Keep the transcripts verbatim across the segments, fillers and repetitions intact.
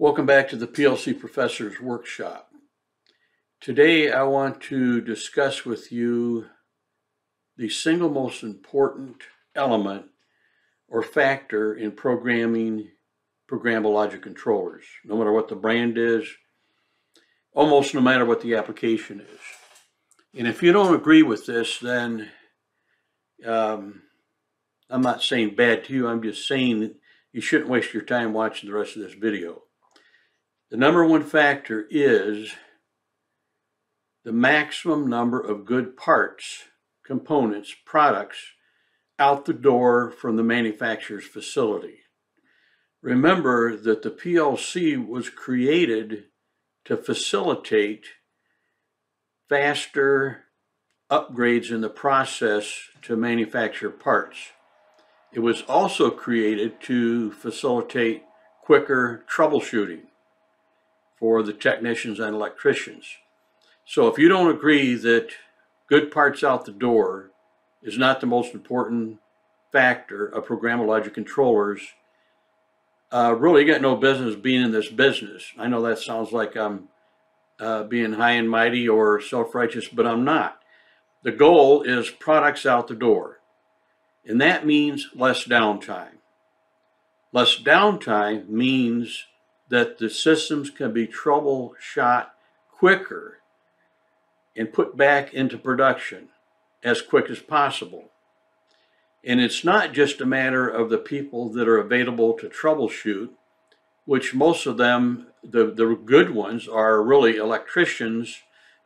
Welcome back to the P L C Professor's Workshop. Today I want to discuss with you the single most important element or factor in programming programmable logic controllers, no matter what the brand is, almost no matter what the application is. And if you don't agree with this, then um, I'm not saying bad to you, I'm just saying that you shouldn't waste your time watching the rest of this video. The number one factor is the maximum number of good parts, components, products out the door from the manufacturer's facility. Remember that the P L C was created to facilitate faster upgrades in the process to manufacture parts. It was also created to facilitate quicker troubleshooting for the technicians and electricians. So if you don't agree that good parts out the door is not the most important factor of programmable logic controllers, uh, really you got no business being in this business. I know that sounds like I'm uh, being high and mighty or self-righteous, but I'm not. The goal is products out the door. And that means less downtime. Less downtime means that the systems can be troubleshot quicker and put back into production as quick as possible. And it's not just a matter of the people that are available to troubleshoot, which most of them, the, the good ones, are really electricians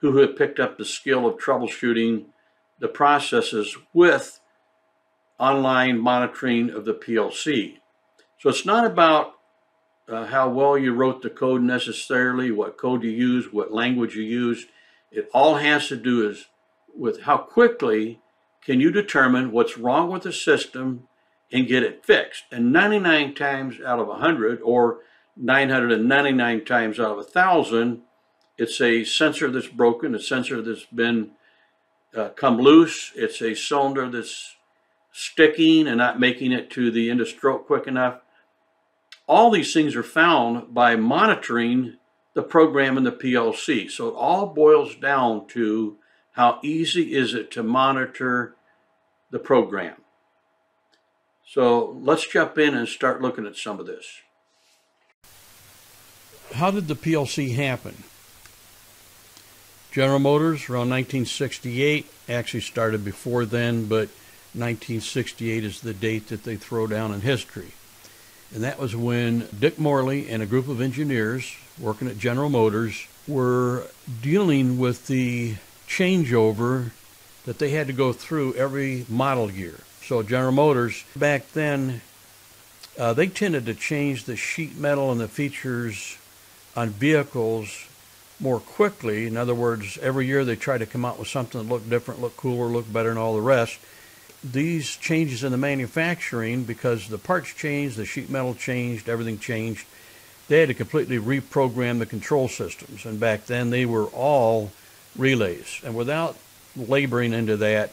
who have picked up the skill of troubleshooting the processes with online monitoring of the P L C. So it's not about Uh, how well you wrote the code necessarily, what code you use, what language you used. It all has to do is with how quickly can you determine what's wrong with the system and get it fixed. And ninety-nine times out of one hundred, or nine hundred ninety-nine times out of one thousand, it's a sensor that's broken, a sensor that's been uh, come loose, it's a cylinder that's sticking and not making it to the end of stroke quick enough. All these things are found by monitoring the program in the P L C. So it all boils down to how easy is it to monitor the program. So let's jump in and start looking at some of this. How did the P L C happen? General Motors around nineteen sixty-eight, actually started before then, but nineteen sixty-eight is the date that they throw down in history. And that was when Dick Morley and a group of engineers working at General Motors were dealing with the changeover that they had to go through every model year. So General Motors back then, uh, they tended to change the sheet metal and the features on vehicles more quickly. In other words, every year they tried to come out with something that looked different, looked cooler, looked better, and all the rest. These changes in the manufacturing, because the parts changed, the sheet metal changed, everything changed, they had to completely reprogram the control systems. And back then they were all relays. And without laboring into that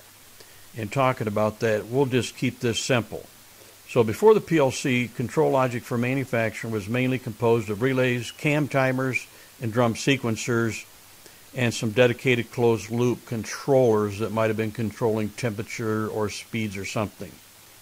and talking about that, we'll just keep this simple. So before the P L C, control logic for manufacturing was mainly composed of relays, cam timers, and drum sequencers, and some dedicated closed-loop controllers that might have been controlling temperature or speeds or something.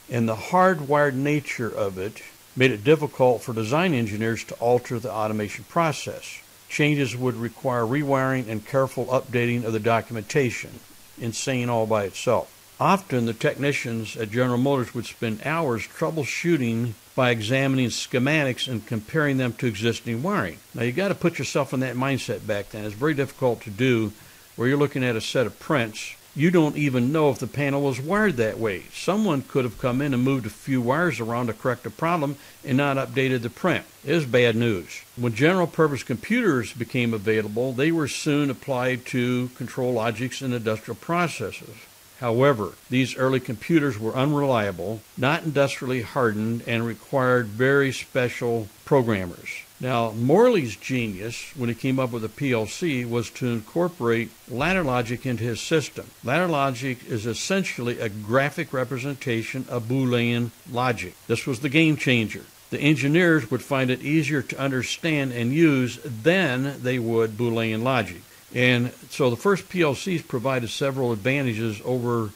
And the hardwired nature of it made it difficult for design engineers to alter the automation process. Changes would require rewiring and careful updating of the documentation, insane all by itself. Often the technicians at General Motors would spend hours troubleshooting by examining schematics and comparing them to existing wiring. Now you got to put yourself in that mindset back then. It's very difficult to do where you're looking at a set of prints. You don't even know if the panel was wired that way. Someone could have come in and moved a few wires around to correct a problem and not updated the print. It was bad news. When general purpose computers became available, they were soon applied to control logics and industrial processes. However, these early computers were unreliable, not industrially hardened, and required very special programmers. Now, Morley's genius, when he came up with the P L C, was to incorporate ladder logic into his system. Ladder logic is essentially a graphic representation of Boolean logic. This was the game changer. the engineers would find it easier to understand and use than they would Boolean logic. And so the first P L Cs provided several advantages over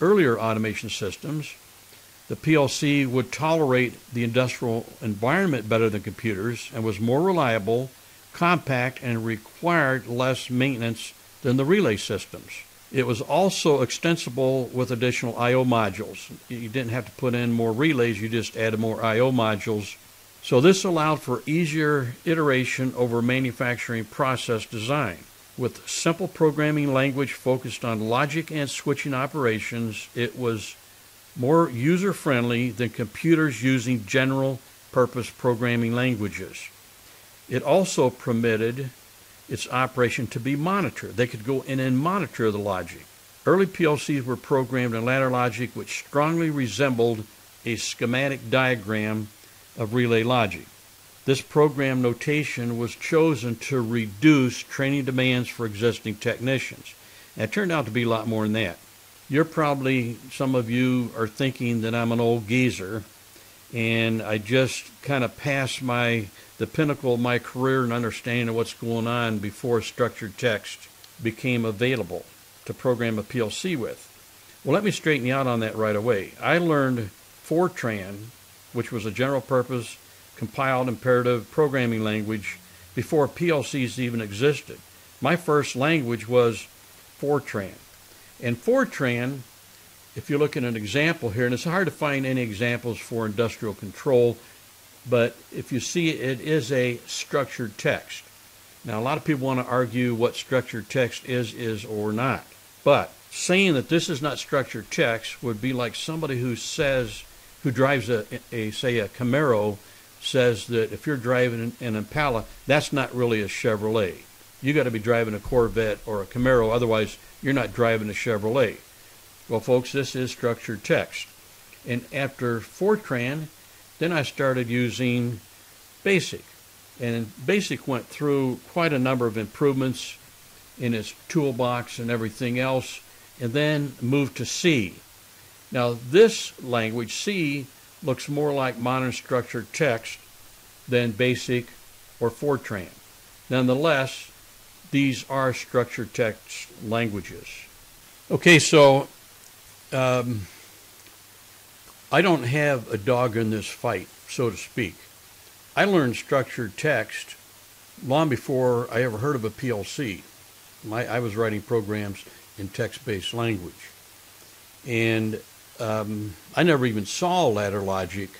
earlier automation systems. The P L C would tolerate the industrial environment better than computers and was more reliable, compact, and required less maintenance than the relay systems. It was also extensible with additional I O modules. You didn't have to put in more relays, you just added more I O modules. So this allowed for easier iteration over manufacturing process design. With simple programming language focused on logic and switching operations, it was more user-friendly than computers using general-purpose programming languages. It also permitted its operation to be monitored. They could go in and monitor the logic. Early P L Cs were programmed in ladder logic, which strongly resembled a schematic diagram of relay logic. This program notation was chosen to reduce training demands for existing technicians. And it turned out to be a lot more than that. You're probably, some of you are thinking that I'm an old geezer and I just kind of passed my the pinnacle of my career and understanding of what's going on before structured text became available to program a P L C with. Well, let me straighten you out on that right away. I learned Fortran, which was a general purpose compiled imperative programming language, before P L Cs even existed. My first language was Fortran. And Fortran, if you look at an example here, and it's hard to find any examples for industrial control, but if you see it, it is a structured text. Now, a lot of people want to argue what structured text is, is or not. But saying that this is not structured text would be like somebody who says, who drives a, a say a Camaro, says that if you're driving an Impala, that's not really a Chevrolet. You got to be driving a Corvette or a Camaro, otherwise you're not driving a Chevrolet. Well, folks, this is structured text. And after Fortran, then I started using BASIC, and BASIC went through quite a number of improvements in its toolbox and everything else, and then moved to C. Now this language, C, looks more like modern structured text than BASIC or Fortran. Nonetheless, these are structured text languages. Okay, so um, I don't have a dog in this fight, so to speak. I learned structured text long before I ever heard of a P L C. My, I was writing programs in text-based language. And um, I never even saw ladder logic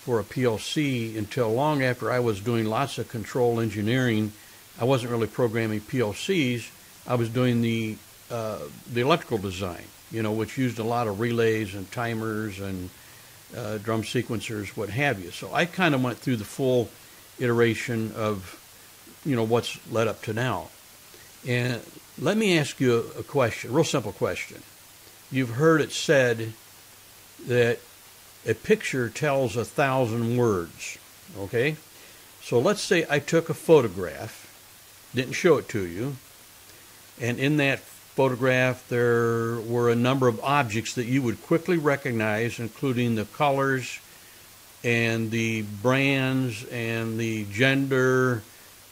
for a P L C until long after I was doing lots of control engineering. I wasn't really programming P L Cs. I was doing the, uh, the electrical design, you know, which used a lot of relays and timers and uh, drum sequencers, what have you. So I kind of went through the full iteration of, you know, what's led up to now. And let me ask you a question, a real simple question. You've heard it said that a picture tells a thousand words, okay? So let's say I took a photograph, didn't show it to you, and in that photograph there were a number of objects that you would quickly recognize, including the colors and the brands and the gender,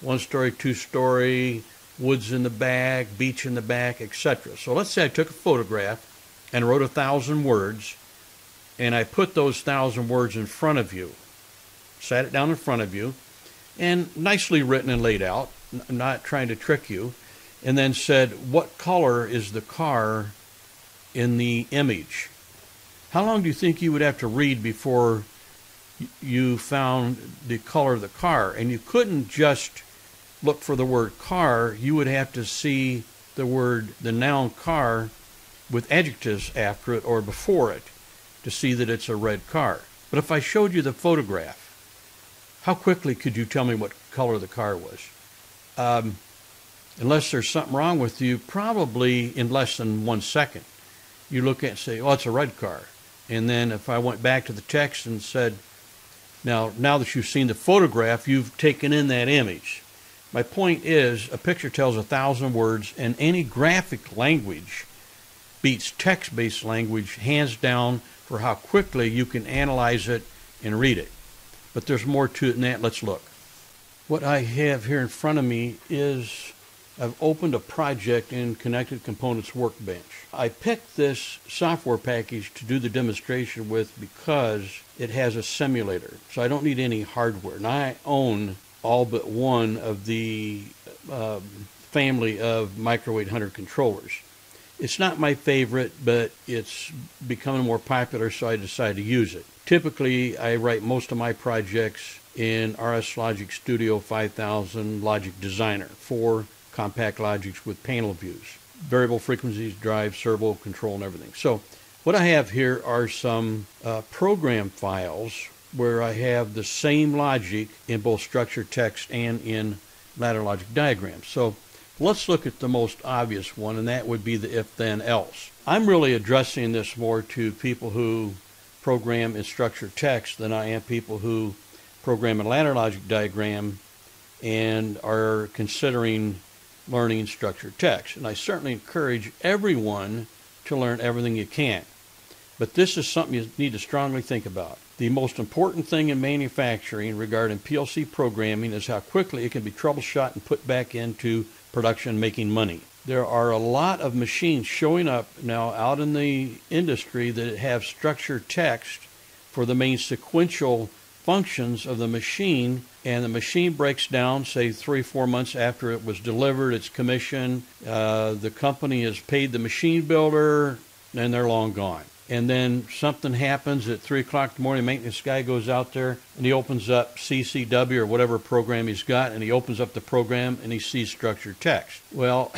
one story, two story, woods in the back, beach in the back, et cetera. So let's say I took a photograph and wrote a thousand words, and I put those thousand words in front of you, sat it down in front of you, and nicely written and laid out, I'm not trying to trick you, and then said, what color is the car in the image? How long do you think you would have to read before you found the color of the car? And you couldn't just look for the word car, you would have to see the word, the noun car, with adjectives after it or before it to see that it's a red car. But if I showed you the photograph, how quickly could you tell me what color the car was? Um, Unless there's something wrong with you, probably in less than one second. You look at it and say, oh, it's a red car. And then if I went back to the text and said, now, now that you've seen the photograph, you've taken in that image. My point is, a picture tells a thousand words, and any graphic language beats text-based language hands down for how quickly you can analyze it and read it. but there's more to it than that. Let's look. What I have here in front of me is I've opened a project in Connected Components Workbench. I picked this software package to do the demonstration with because it has a simulator, so I don't need any hardware. And I own all but one of the uh, family of Micro eight hundred controllers. It's not my favorite, but it's becoming more popular, so I decided to use it. Typically, I write most of my projects in R S Logic Studio five thousand Logic Designer for compact logics with panel views, variable frequencies, drive, servo control, and everything. So what I have here are some uh, program files where I have the same logic in both structured text and in ladder logic diagrams. So let's look at the most obvious one, and that would be the if-then-else. I'm really addressing this more to people who program in structured text than I am people who program in ladder logic diagram and are considering learning structured text. And I certainly encourage everyone to learn everything you can. But this is something you need to strongly think about. The most important thing in manufacturing regarding P L C programming is how quickly it can be troubleshot and put back into production, making money. There are a lot of machines showing up now out in the industry that have structured text for the main sequential functions of the machine, and the machine breaks down, say, three, four months after it was delivered, it's commissioned, uh, the company has paid the machine builder, and they're long gone. And then something happens at three o'clock in the morning, maintenance guy goes out there, and he opens up C C W or whatever program he's got, and he opens up the program, and he sees structured text. Well,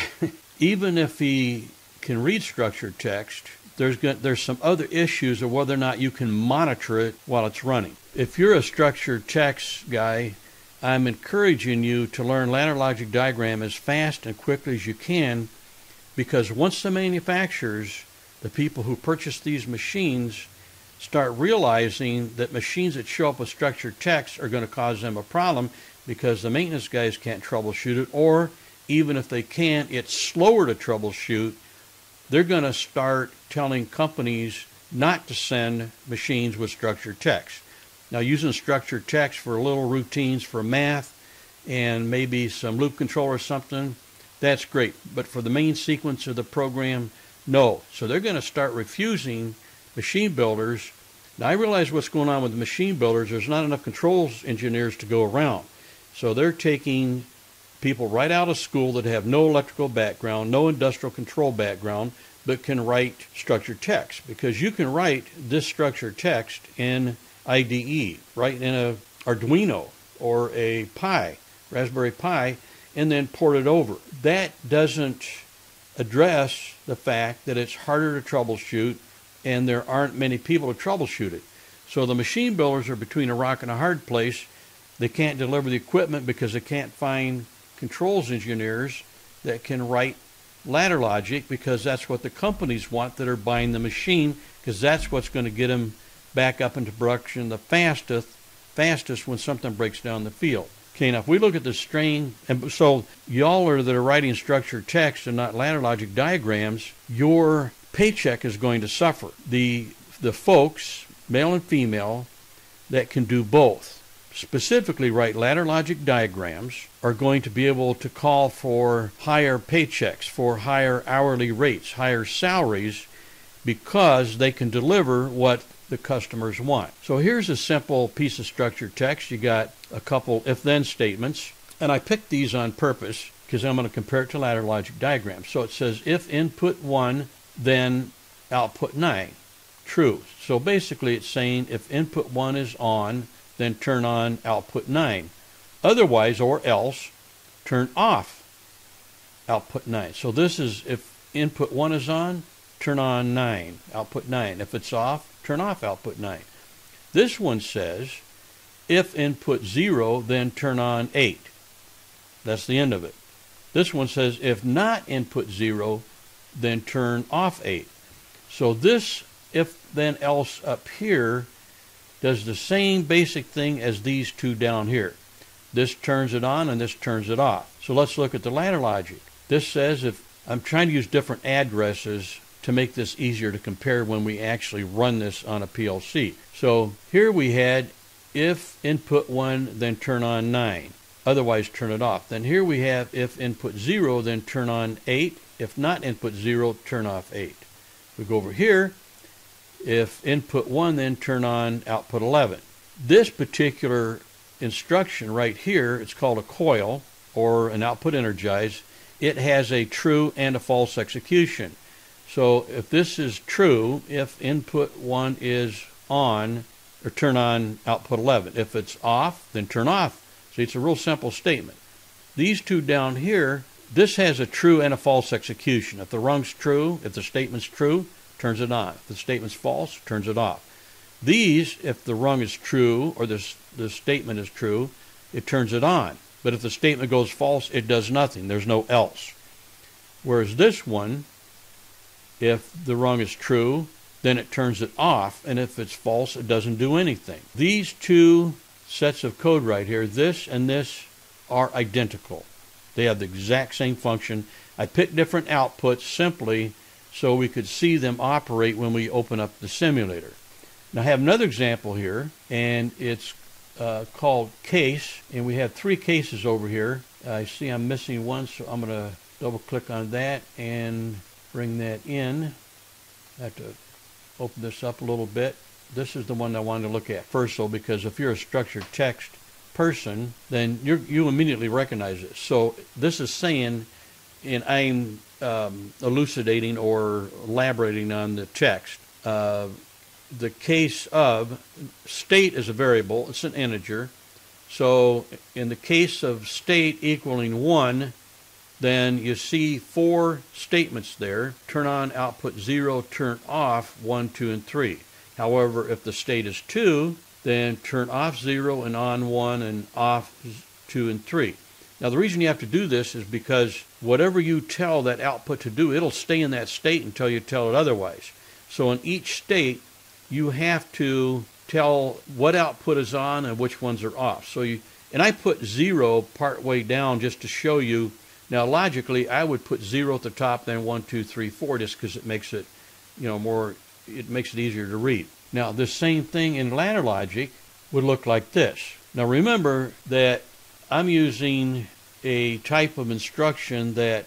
even if he can read structured text, there's, there's some other issues of whether or not you can monitor it while it's running. If you're a structured text guy, I'm encouraging you to learn ladder logic diagram as fast and quickly as you can, because once the manufacturers, the people who purchase these machines, start realizing that machines that show up with structured text are going to cause them a problem because the maintenance guys can't troubleshoot it, or even if they can, it's slower to troubleshoot. They're going to start telling companies not to send machines with structured text. Now, using structured text for little routines for math and maybe some loop control or something, that's great. But for the main sequence of the program, no. So they're going to start refusing machine builders. Now, I realize what's going on with the machine builders. There's not enough controls engineers to go around. So they're taking people right out of school that have no electrical background, no industrial control background, but can write structured text, because you can write this structured text in I D E, right, in a Arduino or a Pi, Raspberry Pi, and then port it over. That doesn't address the fact that it's harder to troubleshoot and there aren't many people to troubleshoot it. So the machine builders are between a rock and a hard place. They can't deliver the equipment because they can't find controls engineers that can write ladder logic, because that's what the companies want that are buying the machine, because that's what's going to get them back up into production the fastest, fastest when something breaks down the field. Okay, now if we look at the strain, and so y'all are that are writing structured text and not ladder logic diagrams, your paycheck is going to suffer. The, the folks, male and female, that can do both, specifically write ladder logic diagrams, are going to be able to call for higher paychecks, for higher hourly rates, higher salaries, because they can deliver what the customers want. So here's a simple piece of structured text. You got a couple if-then statements, and I picked these on purpose because I'm going to compare it to ladder logic diagrams. So it says, if input one, then output nine, true. So basically it's saying if input one is on, then turn on output nine. Otherwise, or else, turn off output nine. So this is if input one is on, turn on nine, output nine. If it's off, turn off output nine. This one says, if input zero, then turn on eight. That's the end of it. This one says, if not input zero, then turn off eight. So this if then else up here does the same basic thing as these two down here. This turns it on and this turns it off. So let's look at the ladder logic. This says, if I'm trying to use different addresses to make this easier to compare when we actually run this on a P L C. So here we had if input one, then turn on nine, otherwise turn it off. Then here we have if input zero, then turn on eight, if not input zero, turn off eight. We go over here, if input one, then turn on output eleven. This particular instruction right here, it's called a coil or an output energize. It has a true and a false execution. So if this is true, if input one is on, or turn on output eleven. If it's off, then turn off. See, it's a real simple statement. These two down here, this has a true and a false execution. If the rung's true, if the statement's true, turns it on. If the statement's false, turns it off. These, if the rung is true or this the statement is true, it turns it on. But if the statement goes false, it does nothing. There's no else. Whereas this one, if the rung is true, then it turns it off, and if it's false, it doesn't do anything. These two sets of code right here, this and this, are identical. They have the exact same function. I picked different outputs simply so we could see them operate when we open up the simulator. Now I have another example here, and it's uh, called case, and we have three cases over here. I see I'm missing one, so I'm gonna double click on that and bring that in. I have to open this up a little bit. This is the one I wanted to look at first, though, because if you're a structured text person, then you're, you immediately recognize it. So this is saying, and I'm um, elucidating or elaborating on the text. Uh, the case of state is a variable, it's an integer. So in the case of state equaling one, then you see four statements there. Turn on output zero, turn off one, two, and three. However, if the state is two, then turn off zero and on one and off two and three. Now the reason you have to do this is because whatever you tell that output to do, it'll stay in that state until you tell it otherwise. So in each state, you have to tell what output is on and which ones are off. So you, and I put zero part way down just to show you. Now, logically, I would put zero at the top, then one, two, three, four, just because it makes it, you know, more, it makes it easier to read. Now, the same thing in ladder logic would look like this. Now, remember that I'm using a type of instruction that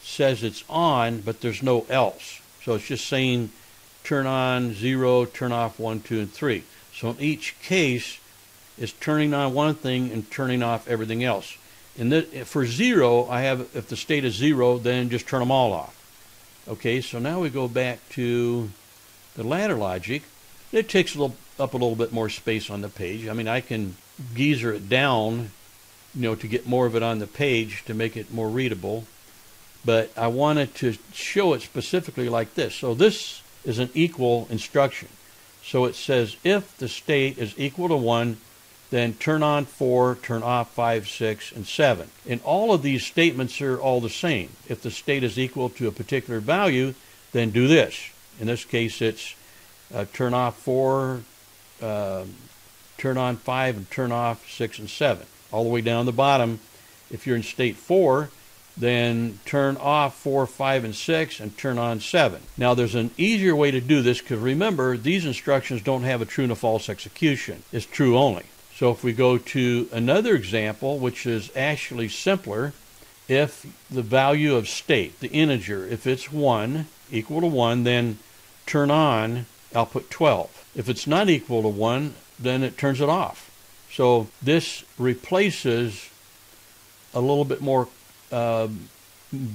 says it's on, but there's no else. So it's just saying turn on zero, turn off one, two, and three. So in each case, it's turning on one thing and turning off everything else. And this, for zero, I have, if the state is zero, then just turn them all off. Okay, so now we go back to the ladder logic. It takes a little, up a little bit more space on the page. I mean, I can geezer it down, you know, to get more of it on the page to make it more readable. But I wanted to show it specifically like this. So this is an equal instruction. So it says, if the state is equal to one, then turn on four, turn off five, six, and seven. And all of these statements are all the same. If the state is equal to a particular value, then do this. In this case, it's uh, turn off four, uh, turn on five, and turn off six and seven. All the way down the bottom, if you're in state four, then turn off four, five, and six, and turn on seven. Now there's an easier way to do this, because remember, these instructions don't have a true and a false execution. It's true only. So if we go to another example, which is actually simpler, if the value of state, the integer, if it's one, equal to one, then turn on output twelve. If it's not equal to one, then it turns it off. So this replaces a little bit more uh,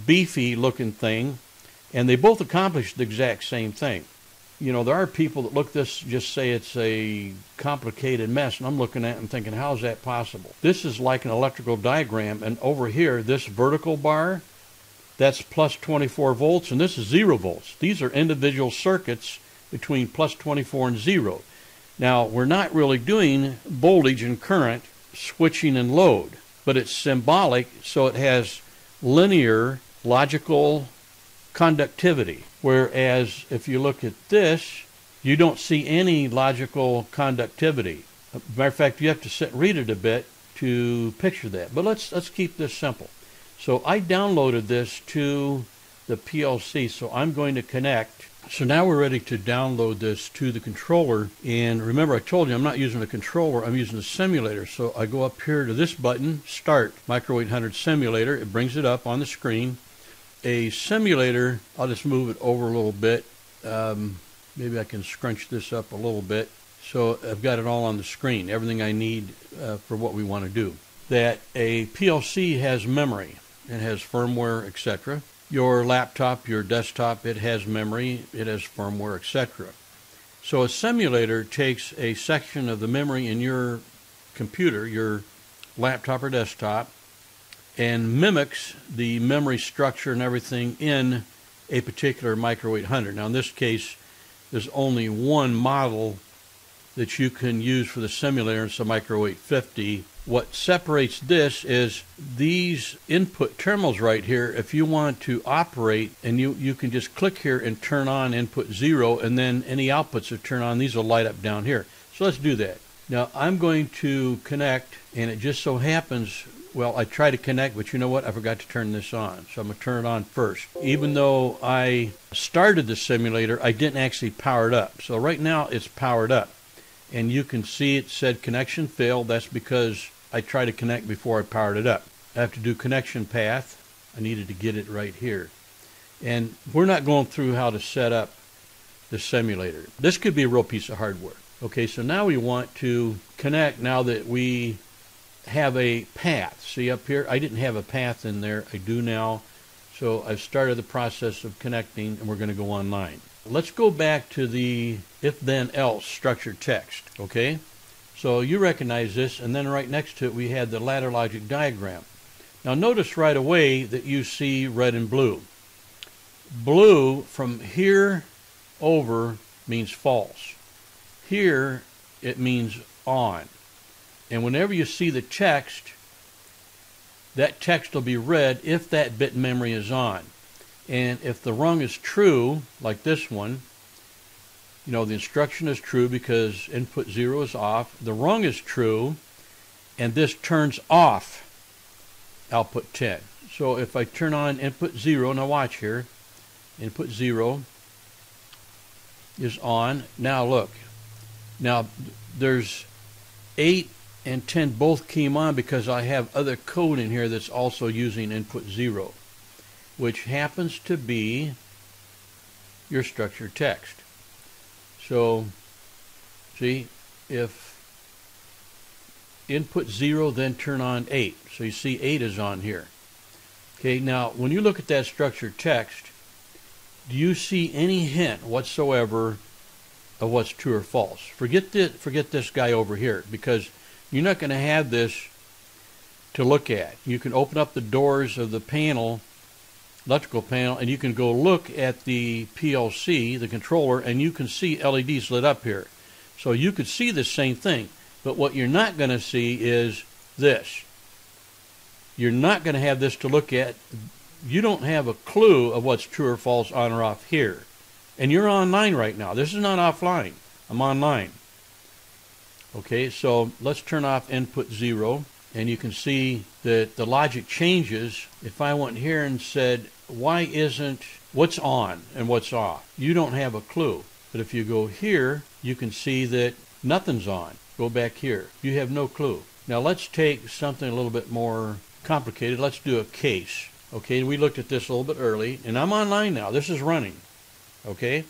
beefy looking thing, and they both accomplish the exact same thing. You know, there are people that look at this just say it's a complicated mess, and I'm looking at it and thinking, how is that possible? This is like an electrical diagram, and over here, this vertical bar, that's plus twenty-four volts, and this is zero volts. These are individual circuits between plus twenty-four and zero. Now, we're not really doing voltage and current, switching and load, but it's symbolic, so it has linear, logical conductivity. Whereas if you look at this, you don't see any logical conductivity. As a matter of fact, you have to sit and read it a bit to picture that. But let's let's keep this simple. So I downloaded this to the P L C, so I'm going to connect So now we're ready to download this to the controller. And remember, I told you I'm not using a controller, I'm using a simulator. So I go up here to this button, Start Micro eight hundred Simulator. It brings it up on the screen. A simulator, I'll just move it over a little bit. Um, maybe I can scrunch this up a little bit. So I've got it all on the screen, everything I need uh, for what we want to do. That a P L C has memory. It has firmware, et cetera. Your laptop, your desktop, it has memory, it has firmware, et cetera. So a simulator takes a section of the memory in your computer, your laptop or desktop, and mimics the memory structure and everything in a particular Micro eight hundred. Now in this case, there's only one model that you can use for the simulator, it's a Micro eight fifty. What separates this is these input terminals right here. If you want to operate, and you, you can just click here and turn on input zero, and then any outputs that turn on, these will light up down here. So let's do that. Now I'm going to connect, and it just so happens, well, I try to connect, but you know what? I forgot to turn this on. So I'm gonna turn it on first. Even though I started the simulator, I didn't actually power it up. So right now it's powered up. And you can see it said connection failed. That's because I tried to connect before I powered it up. I have to do connection path. I needed to get it right here. And we're not going through how to set up the simulator. This could be a real piece of hardware. Okay, so now we want to connect now that we have a path. See up here, I didn't have a path in there. I do now. So I've started the process of connecting, and we're going to go online. Let's go back to the if-then-else structured text, okay? So you recognize this, and then right next to it we had the ladder logic diagram. Now notice right away that you see red and blue. Blue from here over means false. Here it means on. And whenever you see the text, that text will be red if that bit memory is on. And if the rung is true, like this one, you know, the instruction is true because input zero is off. The rung is true, and this turns off output ten. So if I turn on input zero, now watch here, input zero is on. Now look, now there's eight and ten both came on because I have other code in here that's also using input zero, which happens to be your structured text. So, see, if input zero, then turn on eight. So you see eight is on here. Okay, now when you look at that structured text, do you see any hint whatsoever of what's true or false? Forget this, forget this guy over here, because you're not going to have this to look at. You can open up the doors of the panel, electrical panel, and you can go look at the P L C, the controller, and you can see L E Ds lit up here. So you could see the same thing, but what you're not going to see is this. You're not going to have this to look at. You don't have a clue of what's true or false, on or off here. And you're online right now. This is not offline. I'm online. Okay, so let's turn off input zero, and you can see that the logic changes. If I went here and said, why isn't what's on and what's off? You don't have a clue. But if you go here, you can see that nothing's on. Go back here. You have no clue. Now let's take something a little bit more complicated. Let's do a case. Okay, we looked at this a little bit early, and I'm online now. This is running. Okay,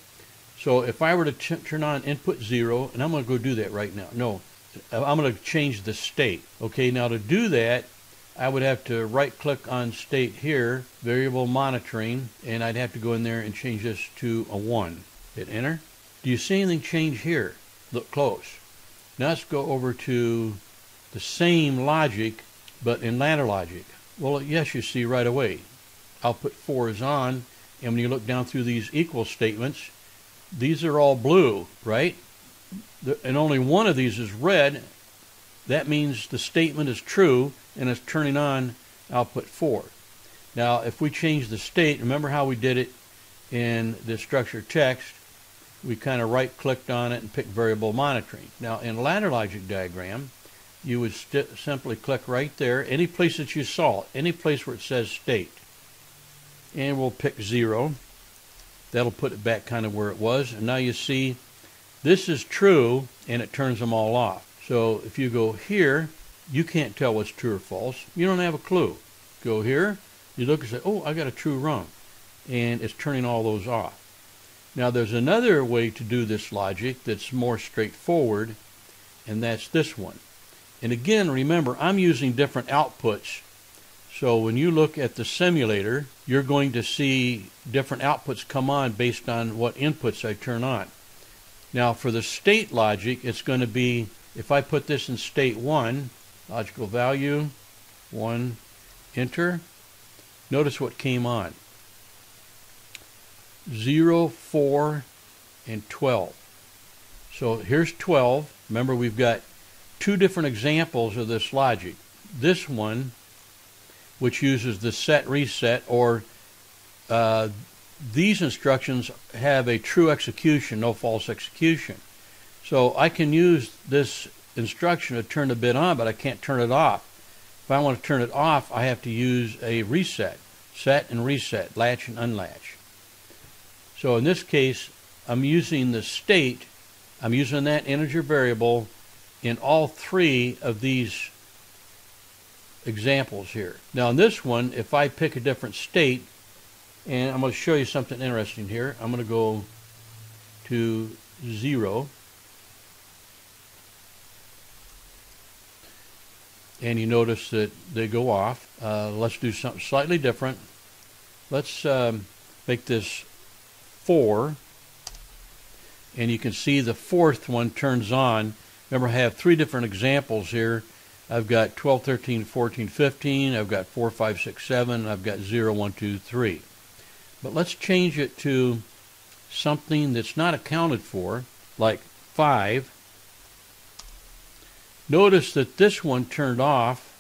so if I were to turn on input zero, and I'm going to go do that right now. No, I'm going to change the state. Okay, now to do that, I would have to right-click on state here, variable monitoring, and I'd have to go in there and change this to a one. Hit enter. Do you see anything change here? Look close. Now let's go over to the same logic, but in ladder logic. Well, yes, you see right away. Output four is on, and when you look down through these equal statements, these are all blue, right? And only one of these is red. That means the statement is true, and it's turning on output four. Now if we change the state, remember how we did it in the structured text, we kind of right clicked on it and picked variable monitoring. Now in ladder logic diagram, you would st simply click right there, any place that you saw, any place where it says state, and we'll pick zero. that'll put it back kind of where it was. And now you see this is true, and it turns them all off. So if you go here, you can't tell what's true or false. You don't have a clue. Go here, you look and say, oh, I got a true wrong, and it's turning all those off. Now there's another way to do this logic that's more straightforward, and that's this one. And again, remember, I'm using different outputs. So when you look at the simulator, you're going to see different outputs come on based on what inputs I turn on. Now for the state logic, it's going to be, if I put this in state one, logical value, one, enter, notice what came on. zero, four, and twelve. So here's twelve. Remember, we've got two different examples of this logic. This one, which uses the set reset, or uh, these instructions have a true execution, no false execution. So I can use this instruction to turn the bit on, but I can't turn it off. If I want to turn it off, I have to use a reset, set and reset, latch and unlatch. So in this case, I'm using the state, I'm using that integer variable in all three of these examples here. Now in this one, if I pick a different state, and I'm going to show you something interesting here. I'm going to go to zero. And you notice that they go off. Uh, let's do something slightly different. Let's um, make this four, and you can see the fourth one turns on. Remember, I have three different examples here. I've got twelve, thirteen, fourteen, fifteen, I've got four, five, six, seven, I've got zero, one, two, three. But let's change it to something that's not accounted for, like five. Notice that this one turned off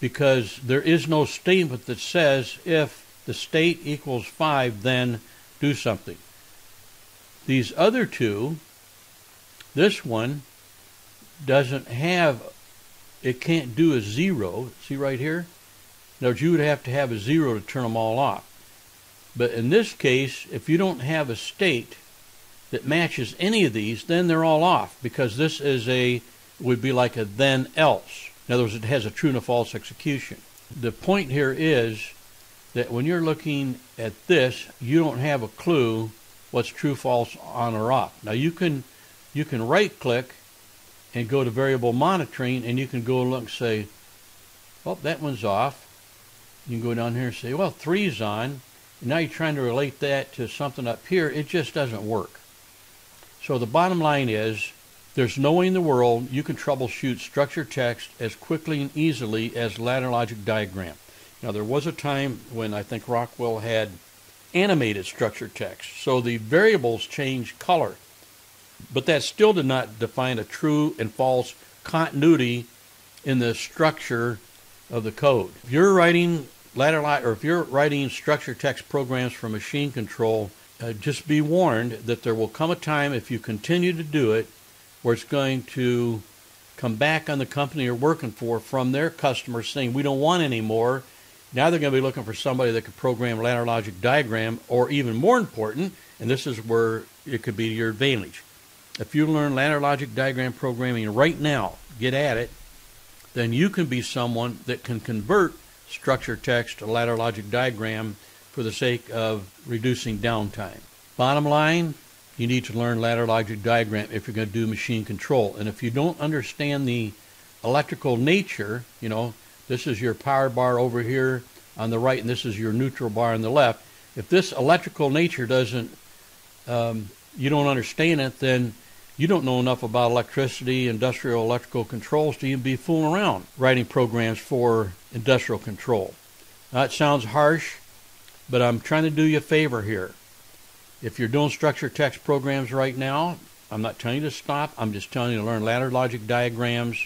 because there is no statement that says if the state equals five, then do something. These other two, this one doesn't have, it can't do a zero. See right here? Now you would have to have a zero to turn them all off. But in this case, if you don't have a state that matches any of these, then they're all off, because this is a, would be like a then else. In other words, it has a true and a false execution. The point here is that when you're looking at this, you don't have a clue what's true, false, on or off. Now you can you can right click and go to variable monitoring, and you can go look and say, well, that one's off. You can go down here and say, well, three's on, and now you're trying to relate that to something up here. It just doesn't work. So the bottom line is, there's no way in the world you can troubleshoot structured text as quickly and easily as ladder logic diagram. Now, there was a time when I think Rockwell had animated structured text, so the variables changed color, but that still did not define a true and false continuity in the structure of the code. If you're writing ladder logic, or if you're writing structured text programs for machine control, uh, just be warned that there will come a time, if you continue to do it, where it's going to come back on the company you're working for from their customers saying, we don't want any more. Now they're going to be looking for somebody that can program ladder logic diagram, or even more important, and this is where it could be to your advantage. If you learn ladder logic diagram programming right now, get at it, then you can be someone that can convert structured text to ladder logic diagram for the sake of reducing downtime. Bottom line, you need to learn ladder logic diagram if you're going to do machine control. And if you don't understand the electrical nature, you know, this is your power bar over here on the right, and this is your neutral bar on the left. If this electrical nature doesn't, um, you don't understand it, then you don't know enough about electricity, industrial electrical controls to even be fooling around writing programs for industrial control. Now, it sounds harsh, but I'm trying to do you a favor here. If you're doing structured text programs right now, I'm not telling you to stop. I'm just telling you to learn ladder logic diagrams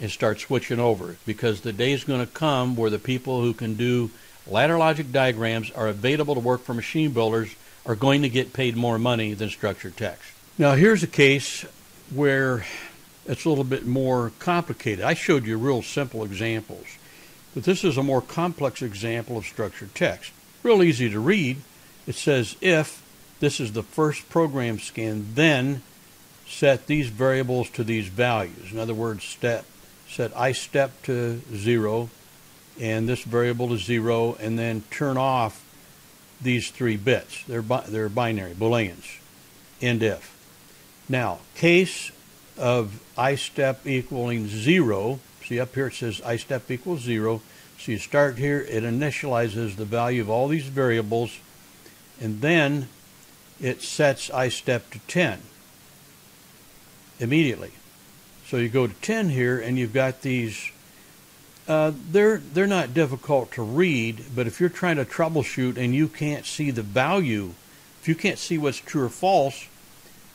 and start switching over, because the day is going to come where the people who can do ladder logic diagrams are available to work for machine builders are going to get paid more money than structured text. Now here's a case where it's a little bit more complicated. I showed you real simple examples, but this is a more complex example of structured text. Real easy to read. It says if this is the first program scan, then set these variables to these values. In other words, step set iStep to zero and this variable to zero, and then turn off these three bits. They're, bi they're binary, Booleans, end if. Now, case of iStep equaling zero, see up here it says iStep equals zero, so you start here, it initializes the value of all these variables, and then it sets iStep to ten immediately. So you go to ten here, and you've got these, uh, they're, they're not difficult to read, but if you're trying to troubleshoot and you can't see the value, if you can't see what's true or false,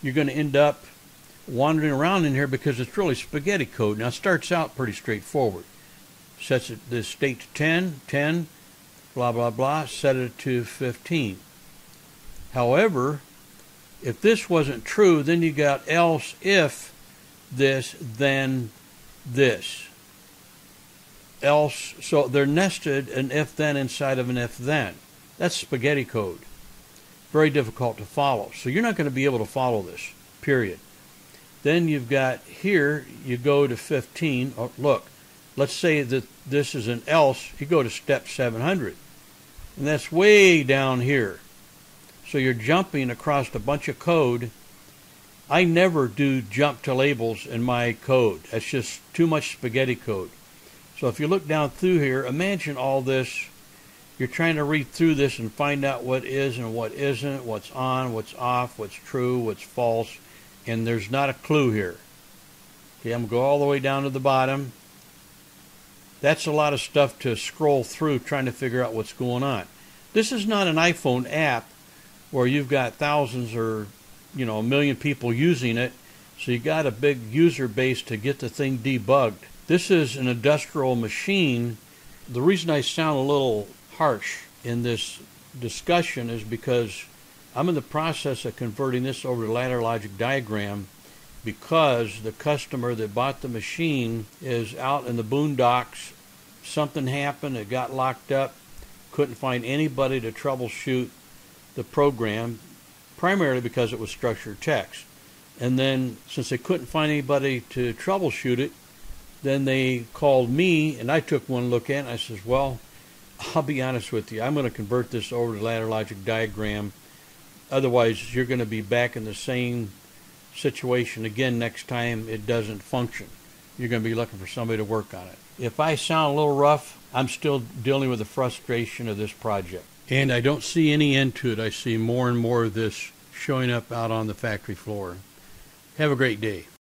you're going to end up wandering around in here because it's really spaghetti code. Now, it starts out pretty straightforward. Sets it, the state to ten, ten, blah, blah, blah, set it to fifteen. However, if this wasn't true, then you got else if this, then this. Else, so they're nested an if then inside of an if then. That's spaghetti code. Very difficult to follow. So you're not going to be able to follow this, period. Then you've got here, you go to fifteen. Oh, look, let's say that this is an else. You go to step seven hundred. And that's way down here. So you're jumping across a bunch of code. I never do jump to labels in my code. That's just too much spaghetti code. So if you look down through here, imagine all this. You're trying to read through this and find out what is and what isn't, what's on, what's off, what's true, what's false, and there's not a clue here. Okay, I'm going to go all the way down to the bottom. That's a lot of stuff to scroll through trying to figure out what's going on. This is not an iPhone app where you've got thousands or, you know, a million people using it, so you got a big user base to get the thing debugged. This is an industrial machine. The reason I sound a little harsh in this discussion is because I'm in the process of converting this over to ladder logic diagram because the customer that bought the machine is out in the boondocks. Something happened, it got locked up, couldn't find anybody to troubleshoot the program, primarily because it was structured text. And then since they couldn't find anybody to troubleshoot it, then they called me and I took one look at it and I says, well, I'll be honest with you, I'm going to convert this over to ladder logic diagram. Otherwise, you're going to be back in the same situation again next time it doesn't function. You're going to be looking for somebody to work on it. If I sound a little rough, I'm still dealing with the frustration of this project. And I don't see any end to it. I see more and more of this showing up out on the factory floor. Have a great day.